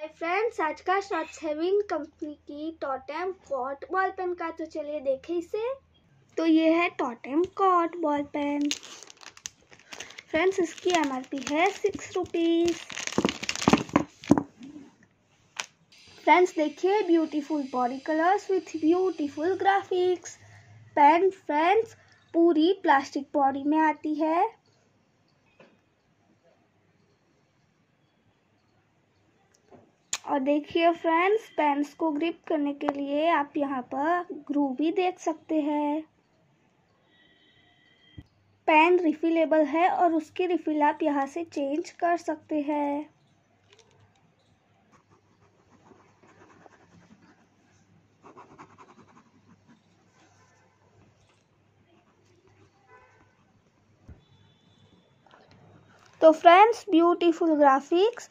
हाय friends, आज का short 7 company की टोटेम कॉट बॉल पेन का, तो चलिए देखें इसे। तो ये है totem cot ball pen friends, इसकी MRP है 6 रुपीज़। फ्रेंड्स देखिए, beautiful body colours with beautiful graphics. Pen friends पूरी प्लास्टिक बॉडी में आती है। और देखिए फ्रेंड्स, पेन्स को ग्रिप करने के लिए आप यहाँ पर ग्रू भी देख सकते हैं। पेन रिफिलेबल है और उसकी रिफिल आप यहाँ से चेंज कर सकते हैं। तो फ्रेंड्स, ब्यूटीफुल ग्राफिक्स